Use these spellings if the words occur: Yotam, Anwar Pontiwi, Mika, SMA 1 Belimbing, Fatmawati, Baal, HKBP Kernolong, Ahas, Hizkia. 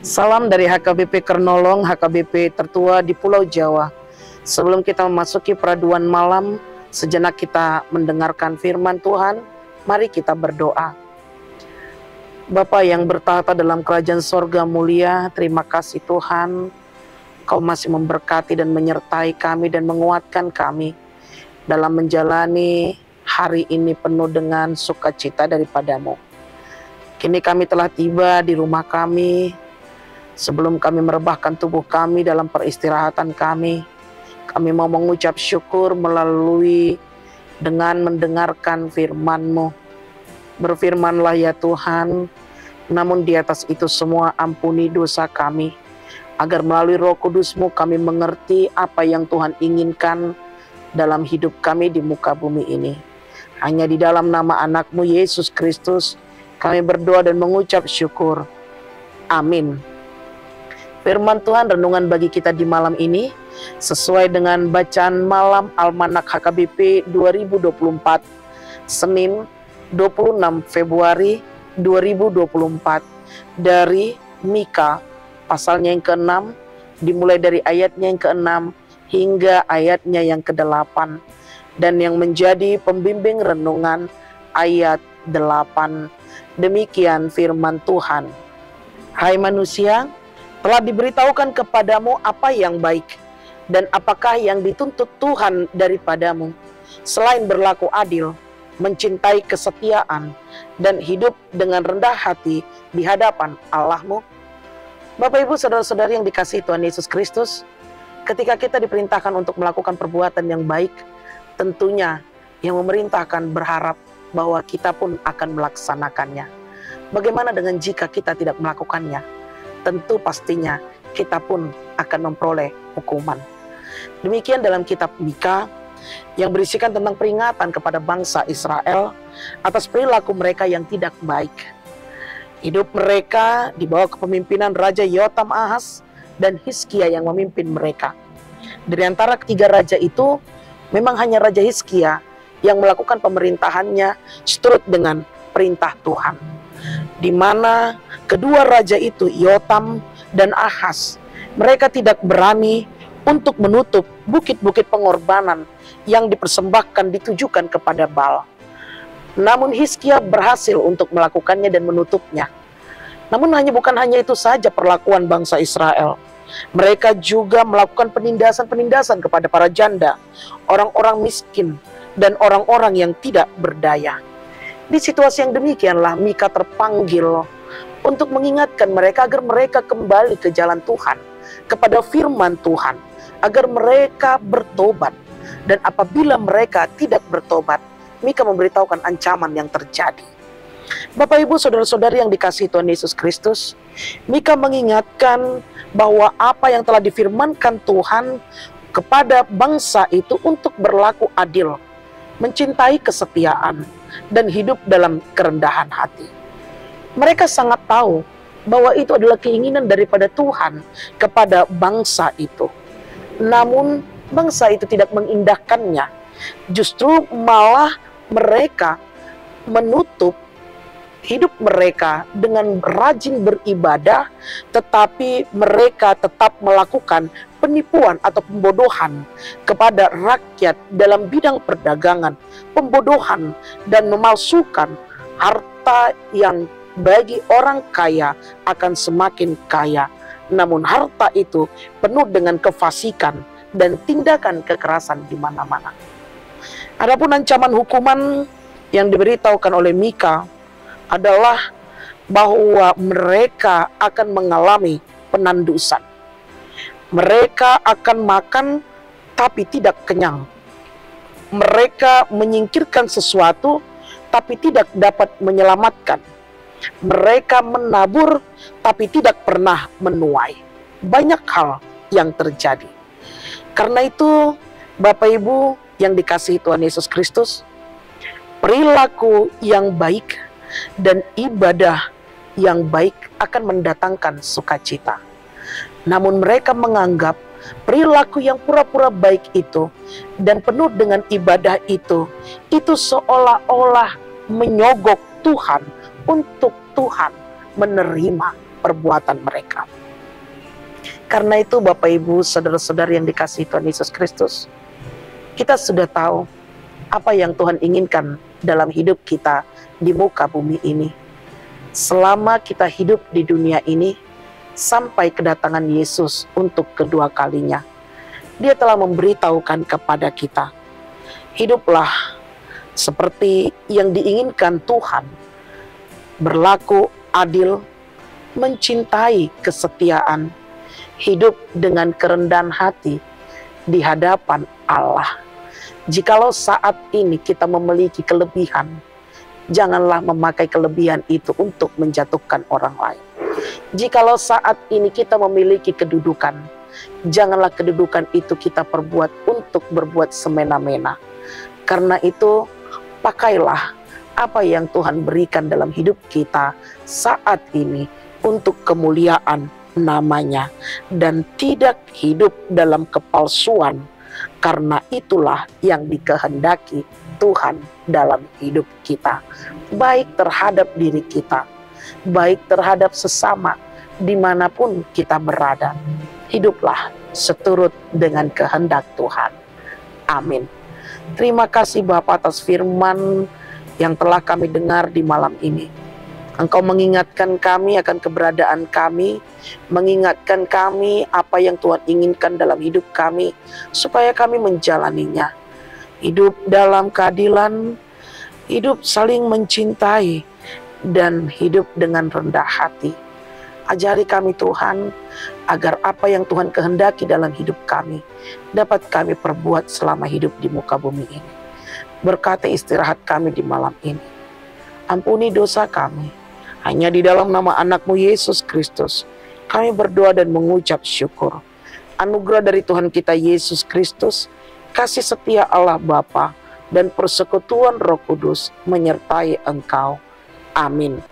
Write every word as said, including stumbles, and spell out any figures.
Salam dari H K B P Kernolong, H K B P tertua di Pulau Jawa. Sebelum kita memasuki peraduan malam, sejenak kita mendengarkan firman Tuhan, mari kita berdoa. Bapa yang bertahta dalam kerajaan sorga mulia, terima kasih Tuhan, Kau masih memberkati dan menyertai kami dan menguatkan kami dalam menjalani hari ini penuh dengan sukacita daripadamu. Kini kami telah tiba di rumah kami. Sebelum kami merebahkan tubuh kami dalam peristirahatan kami, kami mau mengucap syukur melalui dengan mendengarkan firman-Mu. Berfirmanlah ya Tuhan, namun di atas itu semua ampuni dosa kami, agar melalui Roh Kudus-Mu kami mengerti apa yang Tuhan inginkan dalam hidup kami di muka bumi ini. Hanya di dalam nama anak-Mu Yesus Kristus, kami berdoa dan mengucap syukur. Amin. Firman Tuhan renungan bagi kita di malam ini sesuai dengan bacaan malam Almanak H K B P dua ribu dua puluh empat Senin dua puluh enam Februari dua ribu dua puluh empat dari Mika pasalnya yang keenam, dimulai dari ayatnya yang keenam hingga ayatnya yang kedelapan, dan yang menjadi pembimbing renungan ayat delapan. Demikian firman Tuhan. Hai manusia, telah diberitahukan kepadamu apa yang baik dan apakah yang dituntut Tuhan daripadamu, selain berlaku adil, mencintai kesetiaan, dan hidup dengan rendah hati di hadapan Allahmu. Bapak, Ibu, saudara-saudari yang dikasihi Tuhan Yesus Kristus, ketika kita diperintahkan untuk melakukan perbuatan yang baik, tentunya yang memerintahkan berharap bahwa kita pun akan melaksanakannya. Bagaimana dengan jika kita tidak melakukannya? Tentu pastinya kita pun akan memperoleh hukuman. Demikian dalam kitab Mika yang berisikan tentang peringatan kepada bangsa Israel atas perilaku mereka yang tidak baik. Hidup mereka di bawah kepemimpinan Raja Yotam, Ahas, dan Hizkia yang memimpin mereka. Dari antara ketiga raja itu, memang hanya Raja Hizkia yang melakukan pemerintahannya seturut dengan perintah Tuhan, di mana kedua raja itu, Yotam dan Ahas, mereka tidak berani untuk menutup bukit-bukit pengorbanan yang dipersembahkan ditujukan kepada Baal. Namun Hizkia berhasil untuk melakukannya dan menutupnya. Namun hanya bukan hanya itu saja perlakuan bangsa Israel. Mereka juga melakukan penindasan-penindasan kepada para janda, orang-orang miskin, dan orang-orang yang tidak berdaya. Di situasi yang demikianlah Mika terpanggil untuk mengingatkan mereka agar mereka kembali ke jalan Tuhan, kepada firman Tuhan, agar mereka bertobat. Dan apabila mereka tidak bertobat, Mika memberitahukan ancaman yang terjadi. Bapak, Ibu, saudara-saudari yang dikasihi Tuhan Yesus Kristus, Mika mengingatkan bahwa apa yang telah difirmankan Tuhan kepada bangsa itu untuk berlaku adil, mencintai kesetiaan, dan hidup dalam kerendahan hati. Mereka sangat tahu bahwa itu adalah keinginan daripada Tuhan kepada bangsa itu. Namun bangsa itu tidak mengindahkannya. Justru malah mereka menutup hidup mereka dengan rajin beribadah, tetapi mereka tetap melakukan penipuan atau pembodohan kepada rakyat dalam bidang perdagangan, pembodohan dan memalsukan harta yang bagi orang kaya akan semakin kaya. Namun harta itu penuh dengan kefasikan dan tindakan kekerasan di mana-mana. Adapun ancaman hukuman yang diberitahukan oleh Mika adalah bahwa mereka akan mengalami penandusan. Mereka akan makan tapi tidak kenyang. Mereka menyingkirkan sesuatu tapi tidak dapat menyelamatkan. Mereka menabur tapi tidak pernah menuai. Banyak hal yang terjadi. Karena itu, Bapak Ibu yang dikasihi Tuhan Yesus Kristus, perilaku yang baik dan ibadah yang baik akan mendatangkan sukacita. Namun mereka menganggap perilaku yang pura-pura baik itu dan penuh dengan ibadah itu, itu seolah-olah menyogok Tuhan untuk Tuhan menerima perbuatan mereka. Karena itu Bapak Ibu, saudara-saudari yang dikasihi Tuhan Yesus Kristus, kita sudah tahu apa yang Tuhan inginkan dalam hidup kita di muka bumi ini. Selama kita hidup di dunia ini, sampai kedatangan Yesus untuk kedua kalinya, Dia telah memberitahukan kepada kita, hiduplah seperti yang diinginkan Tuhan, berlaku adil, mencintai kesetiaan, hidup dengan kerendahan hati di hadapan Allah. Jikalau saat ini kita memiliki kelebihan, janganlah memakai kelebihan itu untuk menjatuhkan orang lain. Jikalau saat ini kita memiliki kedudukan, janganlah kedudukan itu kita perbuat untuk berbuat semena-mena. Karena itu, pakailah apa yang Tuhan berikan dalam hidup kita saat ini untuk kemuliaan namanya, dan tidak hidup dalam kepalsuan. Karena itulah yang dikehendaki Tuhan dalam hidup kita, baik terhadap diri kita, baik terhadap sesama, dimanapun kita berada. Hiduplah seturut dengan kehendak Tuhan. Amin. Terima kasih Bapa atas firman yang telah kami dengar di malam ini. Engkau mengingatkan kami akan keberadaan kami, mengingatkan kami apa yang Tuhan inginkan dalam hidup kami, supaya kami menjalaninya. Hidup dalam keadilan, hidup saling mencintai, dan hidup dengan rendah hati. Ajari kami Tuhan, agar apa yang Tuhan kehendaki dalam hidup kami, dapat kami perbuat selama hidup di muka bumi ini. Berkati istirahat kami di malam ini. Ampuni dosa kami. Hanya di dalam nama anak-Mu Yesus Kristus, kami berdoa dan mengucap syukur. Anugerah dari Tuhan kita Yesus Kristus, kasih setia Allah Bapa, dan persekutuan Roh Kudus menyertai engkau. Amin.